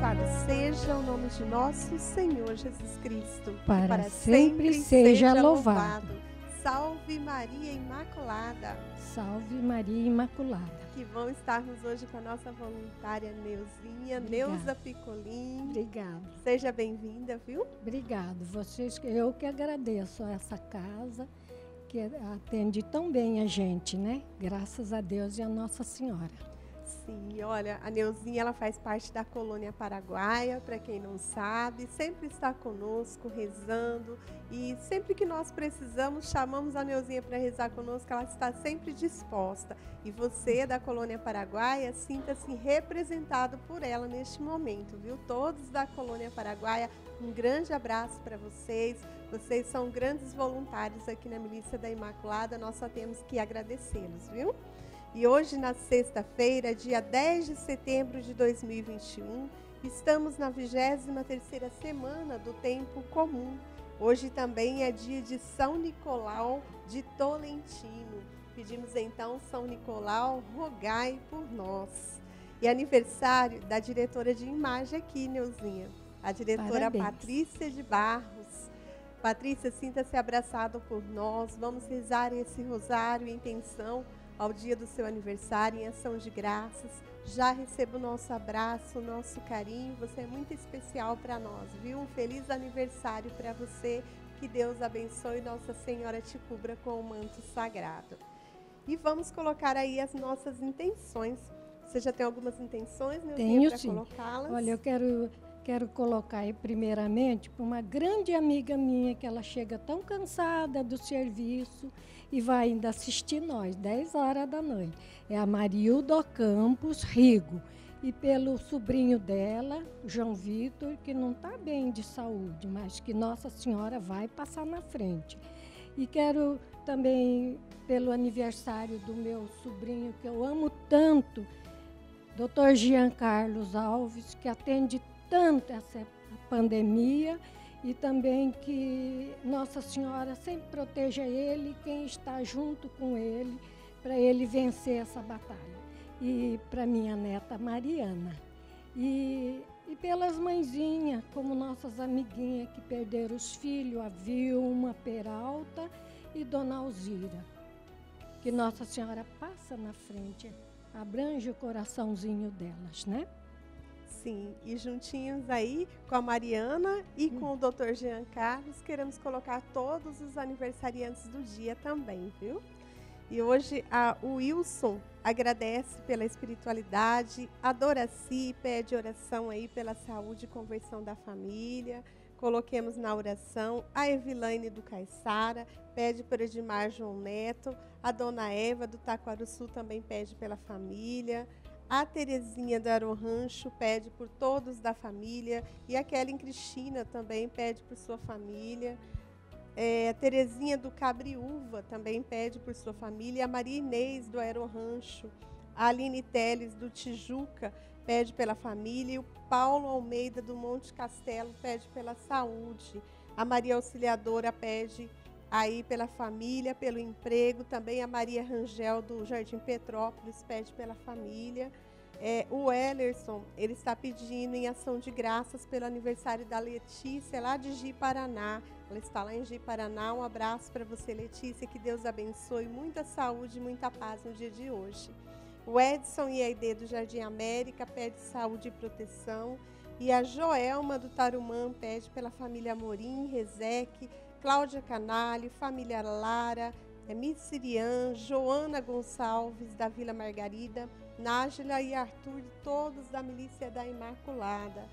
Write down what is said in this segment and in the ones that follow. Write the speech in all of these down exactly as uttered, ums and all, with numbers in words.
Louvado seja o nome de nosso Senhor Jesus Cristo. Para, para sempre, sempre seja, seja louvado. louvado. Salve Maria Imaculada. Salve Maria Imaculada. Que bom estarmos hoje com a nossa voluntária Neuzinha, Obrigada. Neuza Picolim. Obrigada. Seja bem-vinda, viu? Obrigado. Vocês, eu que agradeço a essa casa que atende tão bem a gente, né? Graças a Deus e a Nossa Senhora. Sim, olha, a Neuzinha, ela faz parte da Colônia Paraguaia, para quem não sabe, sempre está conosco, rezando, e sempre que nós precisamos, chamamos a Neuzinha para rezar conosco, ela está sempre disposta. E você, da Colônia Paraguaia, sinta-se representado por ela neste momento, viu? Todos da Colônia Paraguaia, um grande abraço para vocês. Vocês são grandes voluntários aqui na Milícia da Imaculada, nós só temos que agradecê-los, viu? E hoje, na sexta-feira, dia dez de setembro de dois mil e vinte e um, estamos na vigésima terceira semana do tempo comum. Hoje também é dia de São Nicolau de Tolentino. Pedimos então, São Nicolau, rogai por nós. E aniversário da diretora de imagem aqui, Neuzinha, a diretora Parabéns. Patrícia de Barros. Patrícia, sinta-se abraçada por nós. Vamos rezar esse rosário em intenção ao dia do seu aniversário, em ação de graças. Já receba o nosso abraço, o nosso carinho. Você é muito especial para nós, viu? Um feliz aniversário para você. Que Deus abençoe e Nossa Senhora te cubra com o manto sagrado. E vamos colocar aí as nossas intenções. Você já tem algumas intenções, meu Tenho, para colocá-las? Olha, eu quero, quero colocar aí primeiramente para uma grande amiga minha, que ela chega tão cansada do serviço e vai ainda assistir nós, dez horas da noite. É a Marilda Campos Rigo. E pelo sobrinho dela, João Vitor, que não está bem de saúde, mas que Nossa Senhora vai passar na frente. E quero também, pelo aniversário do meu sobrinho, que eu amo tanto, doutor Giancarlo Alves, que atende tanto essa pandemia, e também que Nossa Senhora sempre proteja ele, quem está junto com ele, para ele vencer essa batalha. E para minha neta Mariana. E, e pelas mãezinhas, como nossas amiguinhas que perderam os filhos, a Vilma Peralta e Dona Alzira. Que Nossa Senhora passa na frente, abrange o coraçãozinho delas, né? Sim, e juntinhos aí com a Mariana e com o doutor Jean Carlos, queremos colocar todos os aniversariantes do dia também, viu? E hoje a Wilson agradece pela espiritualidade, adora-se, pede oração aí pela saúde e conversão da família. Coloquemos na oração a Evilaine do Caiçara, pede por Edmar João Neto, a Dona Eva do Taquaruçu também pede pela família. A Terezinha do Aero Rancho pede por todos da família. E a Kelly Cristina também pede por sua família. É, a Terezinha do Cabriúva também pede por sua família. A Maria Inês do Aero Rancho. A Aline Teles do Tijuca pede pela família. E o Paulo Almeida do Monte Castelo pede pela saúde. A Maria Auxiliadora pede aí pela família, pelo emprego. Também a Maria Rangel do Jardim Petrópolis pede pela família. É, o Ellerson, ele está pedindo em ação de graças pelo aniversário da Letícia, lá de Giparaná. Ela está lá em Giparaná. Um abraço para você, Letícia, que Deus abençoe, muita saúde, muita paz no dia de hoje. O Edson e a I D do Jardim América pede saúde e proteção. E a Joelma do Tarumã pede pela família Morim, Rezeque, Cláudia Canali, família Lara, Missirian, Joana Gonçalves da Vila Margarida, Nájila e Arthur, todos da Milícia da Imaculada.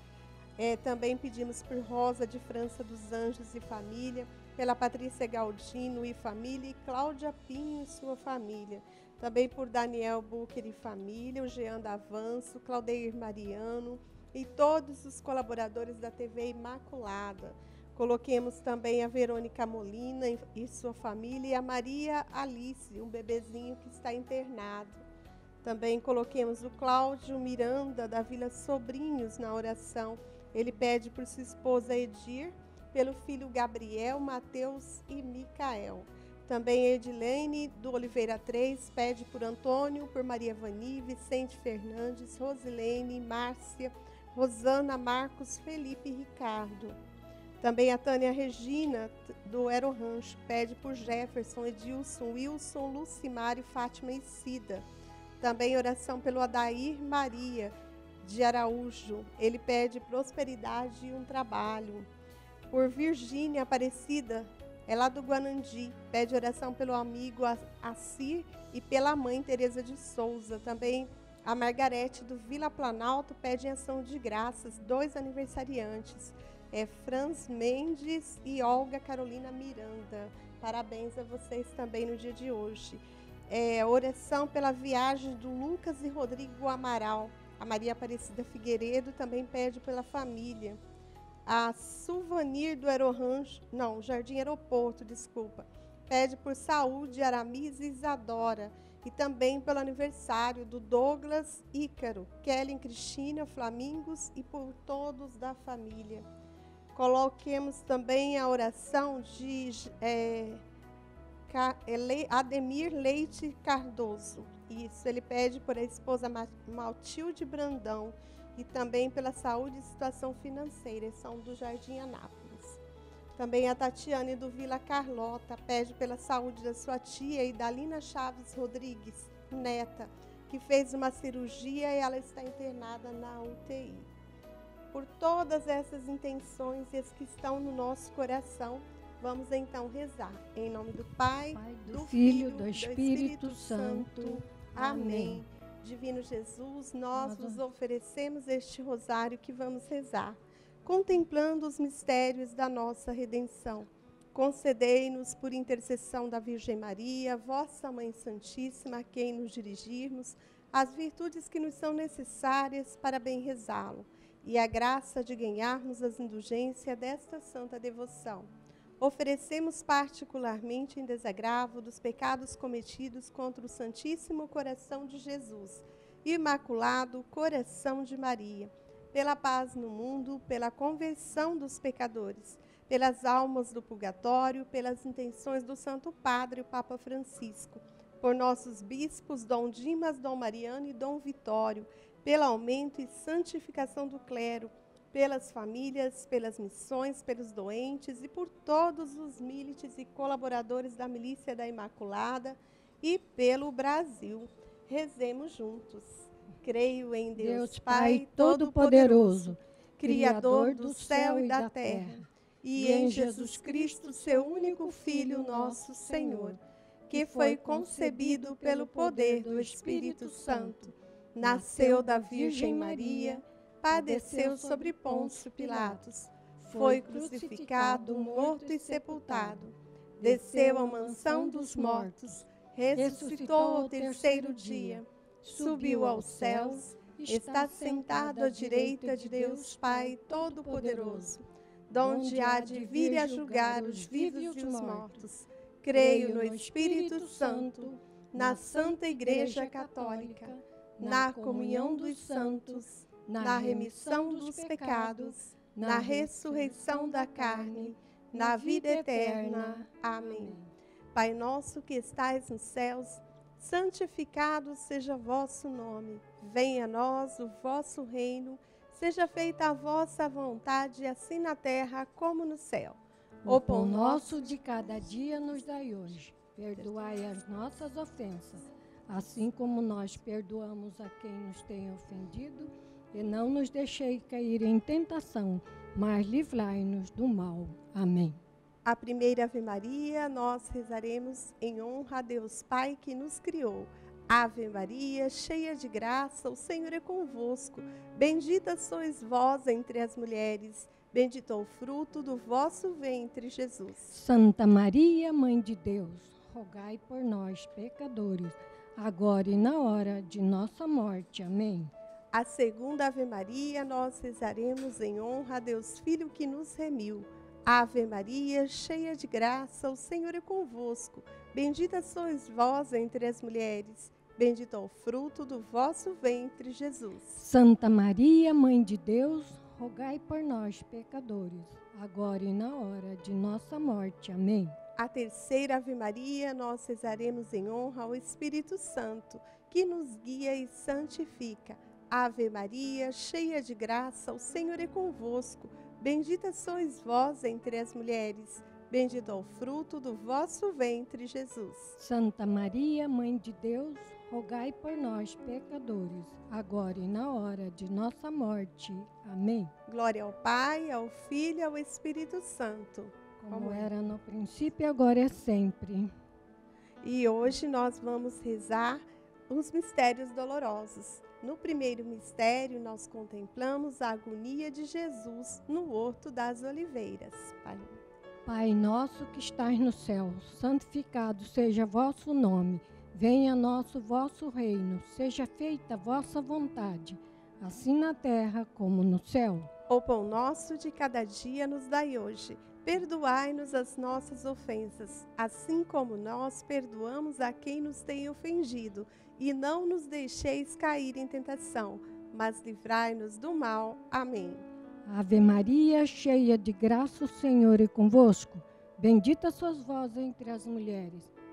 É, também pedimos por Rosa de França dos Anjos e família, pela Patrícia Galdino e família, e Cláudia Pinho e sua família. Também por Daniel Bucher e família, o Jean da Avanço, Claudeir Mariano e todos os colaboradores da T V Imaculada. Coloquemos também a Verônica Molina e sua família, e a Maria Alice, um bebezinho que está internado. Também coloquemos o Cláudio Miranda, da Vila Sobrinhos, na oração. Ele pede por sua esposa Edir, pelo filho Gabriel, Mateus e Micael. Também a Edilene, do Oliveira três, pede por Antônio, por Maria Vani, Vicente Fernandes, Rosilene, Márcia, Rosana Marcos Felipe Ricardo. Também a Tânia Regina, do Aero Rancho, pede por Jefferson, Edilson, Wilson, Lucimar e Fátima Isida. Também oração pelo Adair Maria de Araújo. Ele pede prosperidade e um trabalho. Por Virgínia Aparecida, é lá do Guanandi. Pede oração pelo amigo Assir e pela mãe Tereza de Souza. Também a Margarete do Vila Planalto pede em ação de graças. Dois aniversariantes. É Franz Mendes e Olga Carolina Miranda. Parabéns a vocês também no dia de hoje. É, oração pela viagem do Lucas e Rodrigo Amaral. A Maria Aparecida Figueiredo também pede pela família. A Souvenir do Aero Rancho, não, Jardim Aeroporto, desculpa, pede por saúde, Aramis e Isadora. E também pelo aniversário do Douglas Ícaro, Kelly Cristina, Flamingos e por todos da família. Coloquemos também a oração de é, Ademir Leite Cardoso. Isso, ele pede por a esposa Matilde Brandão e também pela saúde e situação financeira. São do Jardim Anápolis. Também a Tatiane do Vila Carlota pede pela saúde da sua tia Idalina Chaves Rodrigues, neta, que fez uma cirurgia e ela está internada na U T I. Por todas essas intenções e as que estão no nosso coração, vamos então rezar. Em nome do Pai, Pai do, do Filho, do Espírito, do Espírito Santo. Santo. Amém. Divino Jesus, nós Amado. Vos oferecemos este rosário que vamos rezar, contemplando os mistérios da nossa redenção. Concedei-nos, por intercessão da Virgem Maria, vossa Mãe Santíssima, a quem nos dirigirmos, as virtudes que nos são necessárias para bem rezá-lo, e a graça de ganharmos as indulgências desta santa devoção. Oferecemos particularmente em desagravo dos pecados cometidos contra o Santíssimo Coração de Jesus, Imaculado Coração de Maria, pela paz no mundo, pela conversão dos pecadores, pelas almas do purgatório, pelas intenções do Santo Padre, o Papa Francisco, por nossos bispos, Dom Dimas, Dom Mariano e Dom Vitório, pelo aumento e santificação do clero, pelas famílias, pelas missões, pelos doentes e por todos os milites e colaboradores da Milícia da Imaculada e pelo Brasil. Rezemos juntos. Creio em Deus, Deus Pai Todo-Poderoso, Criador do céu e da terra, e em Jesus Cristo, seu único Filho, nosso Senhor, que foi concebido pelo poder do Espírito Santo, nasceu da Virgem Maria, padeceu sobre Pôncio Pilatos, foi crucificado, morto e sepultado, desceu à mansão dos mortos, ressuscitou ao terceiro dia, subiu aos céus, está sentado à direita de Deus Pai Todo-Poderoso, donde há de vir a julgar os vivos e os mortos. Creio no Espírito Santo, na Santa Igreja Católica, na comunhão dos santos, na remissão dos pecados, na ressurreição da carne, na vida eterna. Amém. Pai nosso que estais nos céus, santificado seja vosso nome. Venha a nós o vosso reino, seja feita a vossa vontade, assim na terra como no céu. O pão nosso de cada dia nos dai hoje. Perdoai as nossas ofensas, assim como nós perdoamos a quem nos tem ofendido, e não nos deixei cair em tentação, mas livrai-nos do mal. Amém. A primeira Ave Maria nós rezaremos em honra a Deus Pai que nos criou. Ave Maria, cheia de graça, o Senhor é convosco. Bendita sois vós entre as mulheres, bendito é o fruto do vosso ventre, Jesus. Santa Maria, Mãe de Deus, rogai por nós, pecadores, agora e na hora de nossa morte. Amém. A segunda Ave Maria nós rezaremos em honra a Deus Filho que nos remiu. Ave Maria, cheia de graça, o Senhor é convosco. Bendita sois vós entre as mulheres, bendito é o fruto do vosso ventre, Jesus. Santa Maria, Mãe de Deus, rogai por nós, pecadores, agora e na hora de nossa morte. Amém. A terceira Ave Maria nós rezaremos em honra ao Espírito Santo, que nos guia e santifica. Ave Maria, cheia de graça, o Senhor é convosco. Bendita sois vós entre as mulheres. Bendito é o fruto do vosso ventre, Jesus. Santa Maria, Mãe de Deus, rogai por nós, pecadores, agora e na hora de nossa morte. Amém. Glória ao Pai, ao Filho e ao Espírito Santo. Como, Como era no princípio, agora é sempre. E hoje nós vamos rezar os mistérios dolorosos. No primeiro mistério, nós contemplamos a agonia de Jesus no Horto das Oliveiras. Pai. Pai nosso que estás no céu, santificado seja vosso nome. Venha nosso vosso reino, seja feita a vossa vontade, assim na terra como no céu. O pão nosso de cada dia nos dai hoje. Perdoai-nos as nossas ofensas, assim como nós perdoamos a quem nos tem ofendido. E não nos deixeis cair em tentação, mas livrai-nos do mal. Amém. Ave Maria, cheia de graça, o Senhor é convosco. Bendita sois vós entre as mulheres.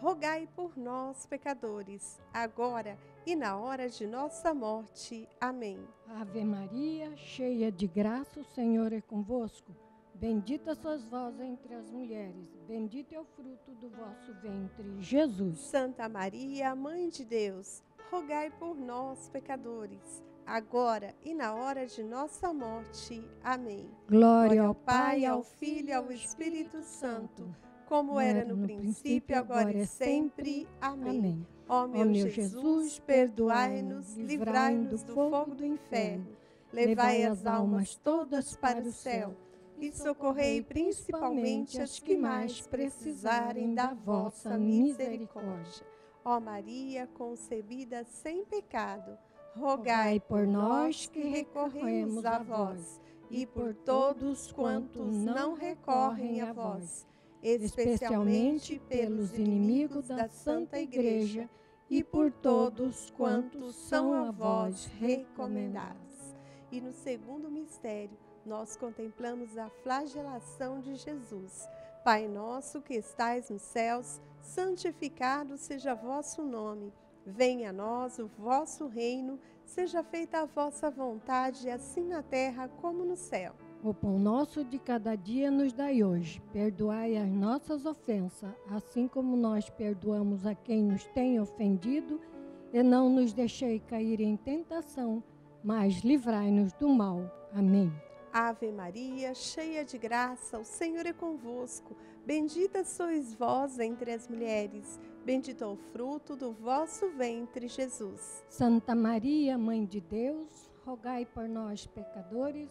rogai por nós, pecadores, agora e na hora de nossa morte. Amém. Ave Maria, cheia de graça, o Senhor é convosco. Bendita sois vós entre as mulheres, bendito é o fruto do vosso ventre, Jesus. Santa Maria, Mãe de Deus, rogai por nós, pecadores, agora e na hora de nossa morte. Amém. Glória ao Pai, ao Filho e ao Espírito Santo, como era no princípio, agora e sempre. Amém. Ó meu Jesus, perdoai-nos, livrai-nos do fogo do inferno, levai as almas todas para o céu, e socorrei principalmente as que mais precisarem da vossa misericórdia. Ó Maria, concebida sem pecado, rogai por nós que recorremos a vós, e por todos quantos não recorrem a vós, especialmente pelos inimigos da Santa Igreja, e por todos quantos são a vós recomendados. E no segundo mistério, nós contemplamos a flagelação de Jesus. Pai nosso que estais nos céus, santificado seja vosso nome. Venha a nós o vosso reino, seja feita a vossa vontade, assim na terra como no céu. O pão nosso de cada dia nos dai hoje. Perdoai as nossas ofensas, assim como nós perdoamos a quem nos tem ofendido, e não nos deixei cair em tentação, mas livrai-nos do mal. Amém. Ave Maria, cheia de graça, o Senhor é convosco. Bendita sois vós entre as mulheres, bendito é o fruto do vosso ventre, Jesus. Santa Maria, Mãe de Deus, rogai por nós, pecadores,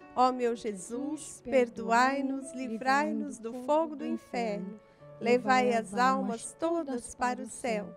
Ó meu Jesus, perdoai-nos, livrai-nos do fogo do inferno, levai as almas todas para o céu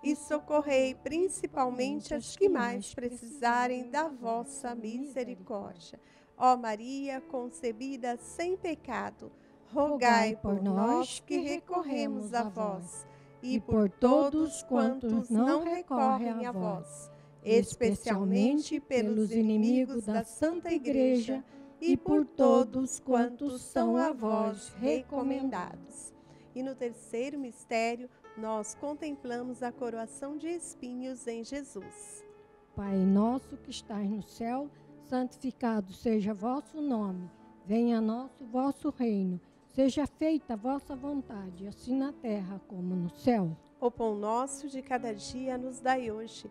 e socorrei principalmente as que mais precisarem da vossa misericórdia. Ó Maria, concebida sem pecado, rogai por nós que recorremos a vós, e por todos quantos não recorrem a vós, especialmente pelos inimigos da Santa Igreja e por todos quantos são a vós recomendados. E no terceiro mistério, nós contemplamos a coroação de espinhos em Jesus. Pai nosso que estás no céu, santificado seja vosso nome. Venha a nós o vosso reino. Seja feita a vossa vontade, assim na terra como no céu. O pão nosso de cada dia nos dai hoje.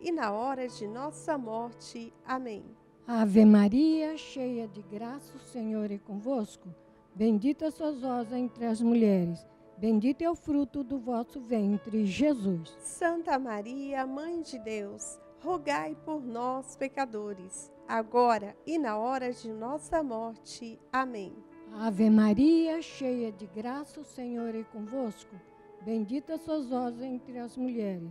e na hora de nossa morte. Amém. Ave Maria, cheia de graça, o Senhor é convosco. Bendita sois vós entre as mulheres. Bendito é o fruto do vosso ventre, Jesus. Santa Maria, Mãe de Deus, rogai por nós, pecadores, agora e na hora de nossa morte. Amém. Ave Maria, cheia de graça, o Senhor é convosco. Bendita sois vós entre as mulheres.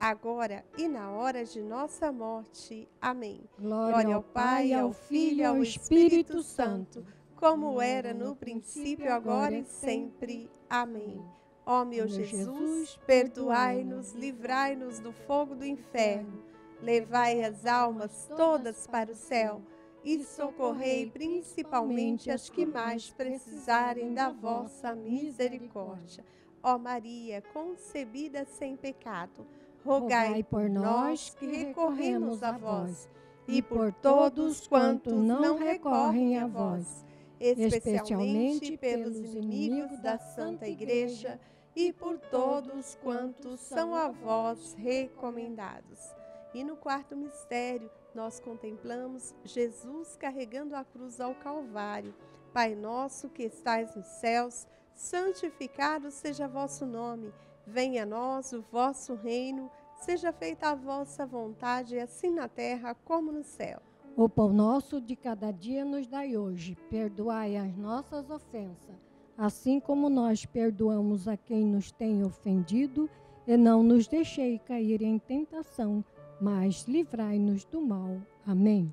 agora e na hora de nossa morte. Amém. Glória, Glória ao Pai, ao Filho e ao Espírito, Espírito Santo, como era no princípio, agora e sempre. Amém. Ó meu Jesus, perdoai-nos, livrai-nos do fogo do inferno, levai as almas todas para o céu, e socorrei principalmente as que mais precisarem da vossa misericórdia. Ó Maria, concebida sem pecado, rogai por nós que recorremos a vós, e por todos quantos não recorrem a vós, especialmente pelos inimigos da Santa Igreja, e por todos quantos são a vós recomendados. E no quarto mistério, nós contemplamos Jesus carregando a cruz ao Calvário. Pai nosso que estais nos céus, santificado seja vosso nome. Venha a nós o vosso reino, seja feita a vossa vontade, assim na terra como no céu. O pão nosso de cada dia nos dai hoje. Perdoai as nossas ofensas, assim como nós perdoamos a quem nos tem ofendido, e não nos deixei cair em tentação, mas livrai-nos do mal. Amém.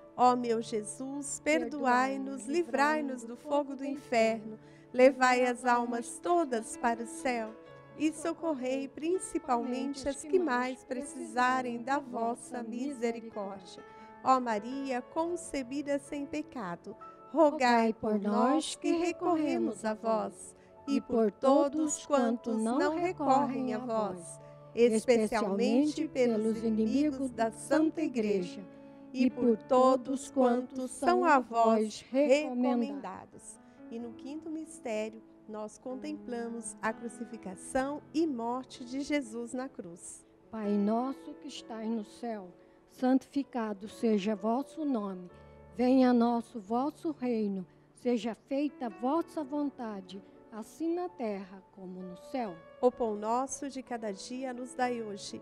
Ó meu Jesus, perdoai-nos, livrai-nos do fogo do inferno, levai as almas todas para o céu e socorrei principalmente as que mais precisarem da vossa misericórdia. Ó Maria, concebida sem pecado, rogai por nós que recorremos a vós e por todos quantos não recorrem a vós, especialmente pelos inimigos da Santa Igreja, e por todos quantos são a vós recomendados. E no quinto mistério, nós contemplamos a crucificação e morte de Jesus na cruz. Pai nosso que estais no céu, santificado seja vosso nome. Venha a nós o vosso reino. Seja feita a vossa vontade, assim na terra como no céu. O pão nosso de cada dia nos dai hoje.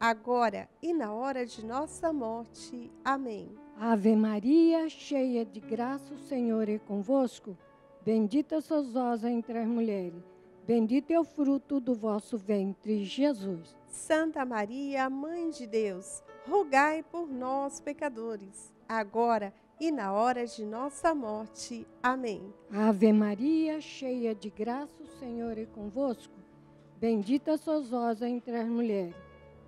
agora e na hora de nossa morte. Amém. Ave Maria, cheia de graça, o Senhor é convosco. Bendita sois vós entre as mulheres. Bendito é o fruto do vosso ventre, Jesus. Santa Maria, Mãe de Deus, rogai por nós, pecadores, agora e na hora de nossa morte. Amém. Ave Maria, cheia de graça, o Senhor é convosco. Bendita sois vós entre as mulheres.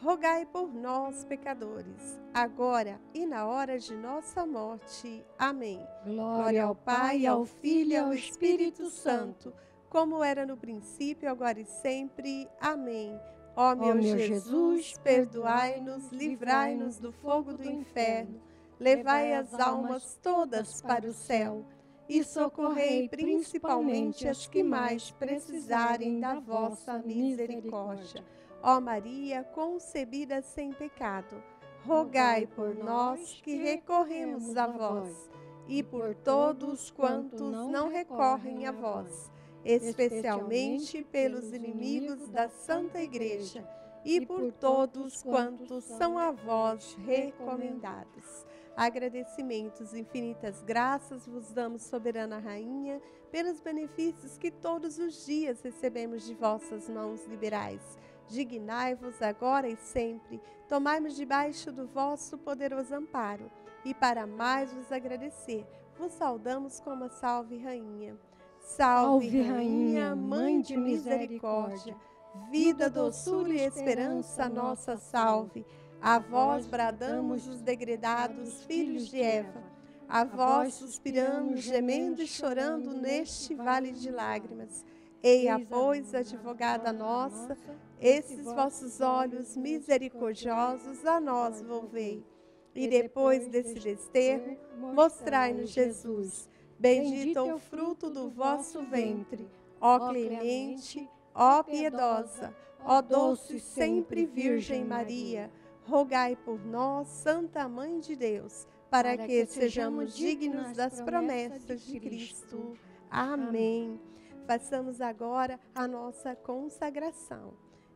rogai por nós, pecadores, agora e na hora de nossa morte. Amém. Glória ao Pai, ao Filho e ao Espírito Santo, como era no princípio, agora e sempre. Amém. Ó meu, Ó meu Jesus, Jesus perdoai-nos, livrai-nos do fogo do inferno, levai as almas todas para o céu e socorrei principalmente as que mais precisarem da vossa misericórdia. Ó Maria, concebida sem pecado, rogai por nós que recorremos a vós e por todos quantos não recorrem a vós, especialmente pelos inimigos da Santa Igreja e por todos quantos são a vós recomendados. Agradecimentos, infinitas graças vos damos, soberana rainha, pelos benefícios que todos os dias recebemos de vossas mãos liberais. Dignai-vos agora e sempre, tomai-nos debaixo do vosso poderoso amparo. E para mais vos agradecer, vos saudamos como a salve rainha. Salve, Salve Rainha, Mãe de Misericórdia, vida, doçura e esperança nossa salve. A vós bradamos os degredados filhos de Eva, a vós suspiramos, gemendo e chorando neste vale de lágrimas. Eia, pois, advogada nossa, esses vossos olhos misericordiosos a nós volvei. E depois desse desterro, mostrai-nos Jesus. Bendito é o fruto do vosso ventre, ó clemente, ó piedosa, ó doce sempre Virgem Maria, rogai por nós, Santa Mãe de Deus, para que sejamos dignos das promessas de Cristo. Amém. Façamos agora a nossa consagração.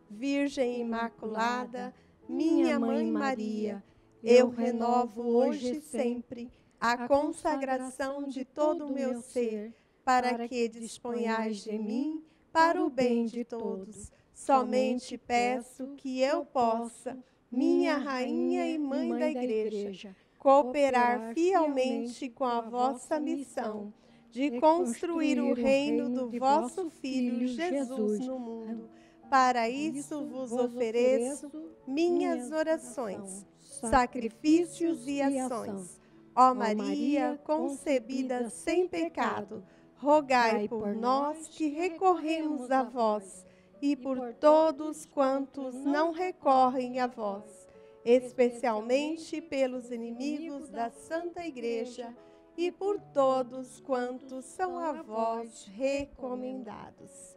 Virgem Imaculada, minha Mãe Maria, eu renovo hoje e sempre a consagração de todo o meu ser, para que disponhais de mim para o bem de todos. Somente peço que eu possa, minha Rainha e Mãe da Igreja, cooperar fielmente com a vossa missão de construir o reino do vosso Filho Jesus no mundo. Para isso vos ofereço minhas orações, sacrifícios e ações. Ó Maria, concebida sem pecado, rogai por nós que recorremos a vós e por todos quantos não recorrem a vós, especialmente pelos inimigos da Santa Igreja e por todos quantos são a vós recomendados.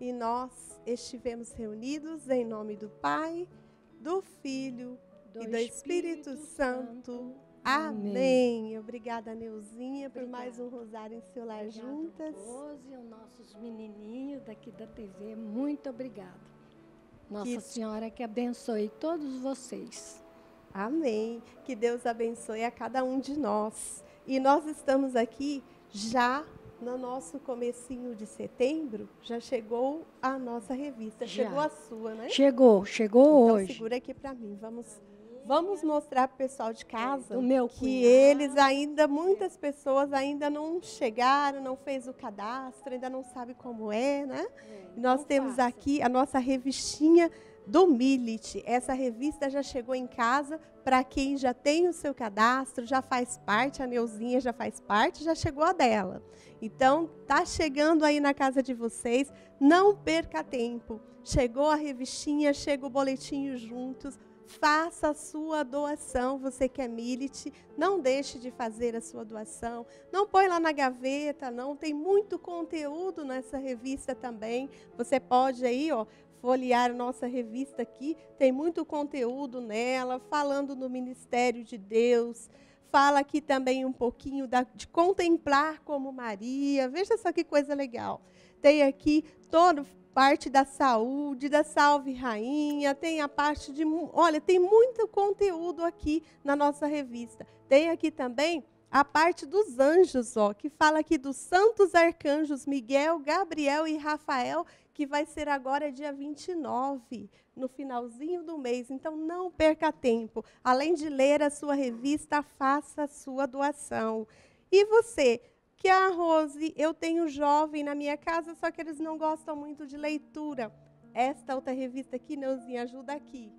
E nós estivemos reunidos em nome do Pai, do Filho e do Espírito Santo. Amém. Amém. Obrigada, Neuzinha, Obrigada. por mais um Rosário em seu lar Obrigado, juntas. Rose, os nossos menininhos daqui da T V, muito obrigada. Nossa que... Senhora que abençoe todos vocês. Amém. Que Deus abençoe a cada um de nós. E nós estamos aqui já no nosso comecinho de setembro, já chegou a nossa revista. Já. Chegou a sua, né? Chegou, chegou então, hoje. Então segura aqui para mim, vamos... Vamos mostrar para o pessoal de casa meu que eles ainda, muitas pessoas ainda não chegaram, não fez o cadastro, ainda não sabe como é, né? É, Nós temos faço. aqui a nossa revistinha do Milite. Essa revista já chegou em casa para quem já tem o seu cadastro, já faz parte, a Neuzinha já faz parte, já chegou a dela. Então, tá chegando aí na casa de vocês, não perca tempo. Chegou a revistinha, chega o boletinho juntos, faça a sua doação, você que é Milite, não deixe de fazer a sua doação, não põe lá na gaveta, não, tem muito conteúdo nessa revista também, você pode aí, ó, folhear nossa revista aqui, tem muito conteúdo nela, falando no Ministério de Deus, fala aqui também um pouquinho da, de contemplar como Maria, veja só que coisa legal, tem aqui todo... parte da saúde, da Salve Rainha, tem a parte de... Olha, tem muito conteúdo aqui na nossa revista. Tem aqui também a parte dos anjos, ó, que fala aqui dos santos arcanjos Miguel, Gabriel e Rafael, que vai ser agora dia vinte e nove, no finalzinho do mês. Então, não perca tempo. Além de ler a sua revista, faça a sua doação. E você... que a Rose, eu tenho jovem na minha casa, só que eles não gostam muito de leitura. Esta outra revista aqui, Neuzinha, ajuda aqui.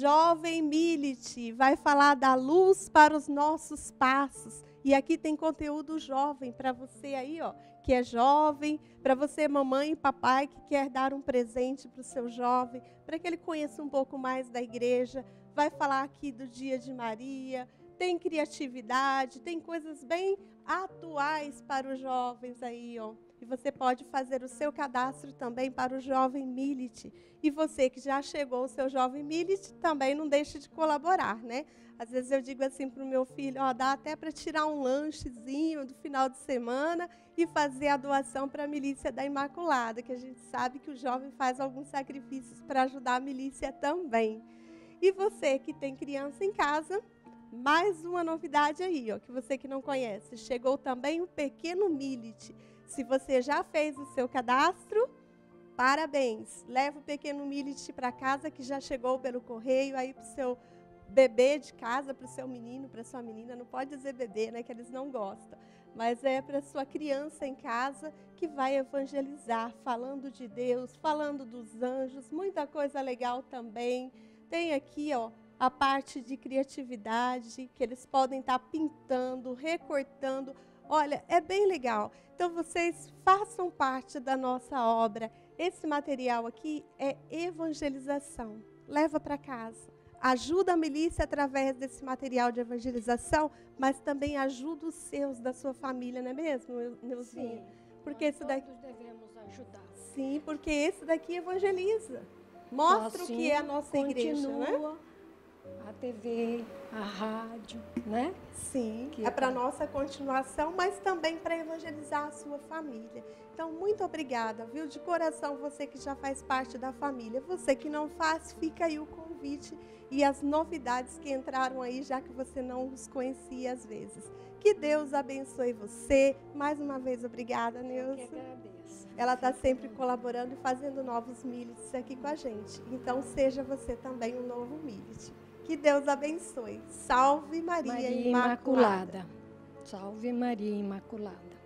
Jovem Milite, vai falar da luz para os nossos passos. E aqui tem conteúdo jovem para você aí, ó, que é jovem, para você, mamãe e papai, que quer dar um presente para o seu jovem, para que ele conheça um pouco mais da igreja. Vai falar aqui do Dia de Maria, tem criatividade, tem coisas bem... atuais para os jovens aí, ó. E você pode fazer o seu cadastro também para o Jovem Milite. E você que já chegou o seu Jovem Milite, também não deixe de colaborar, né? Às vezes eu digo assim para o meu filho, ó, dá até para tirar um lanchezinho do final de semana e fazer a doação para a Milícia da Imaculada, que a gente sabe que o jovem faz alguns sacrifícios para ajudar a milícia também. E você que tem criança em casa... mais uma novidade aí, ó, que você que não conhece. Chegou também o Pequeno Milite. Se você já fez o seu cadastro, parabéns. Leva o Pequeno Milite para casa, que já chegou pelo correio, aí para o seu bebê de casa, para o seu menino, para a sua menina. Não pode dizer bebê, né, que eles não gostam. Mas é para a sua criança em casa que vai evangelizar, falando de Deus, falando dos anjos, muita coisa legal também. Tem aqui, ó, a parte de criatividade, que eles podem estar pintando, recortando. Olha, é bem legal. Então, vocês façam parte da nossa obra. Esse material aqui é evangelização. Leva para casa. Ajuda a milícia através desse material de evangelização, mas também ajuda os seus, da sua família, não é mesmo, Neuzinha? Sim, porque esse daqui... todos devemos ajudar. Sim, porque esse daqui evangeliza. Mostra assim, o que é a nossa igreja, né? A T V, a rádio, né? Sim, que é para a nossa continuação, mas também para evangelizar a sua família. Então, muito obrigada, viu? De coração, você que já faz parte da família. Você que não faz, fica aí o convite e as novidades que entraram aí, já que você não os conhecia às vezes. Que Deus abençoe você. Mais uma vez, obrigada, Neuza. Eu que agradeço. Ela está sempre colaborando e fazendo novos milites aqui com a gente. Então, seja você também um novo milite. Que Deus abençoe. Salve Maria, Maria Imaculada. Imaculada. Salve Maria Imaculada.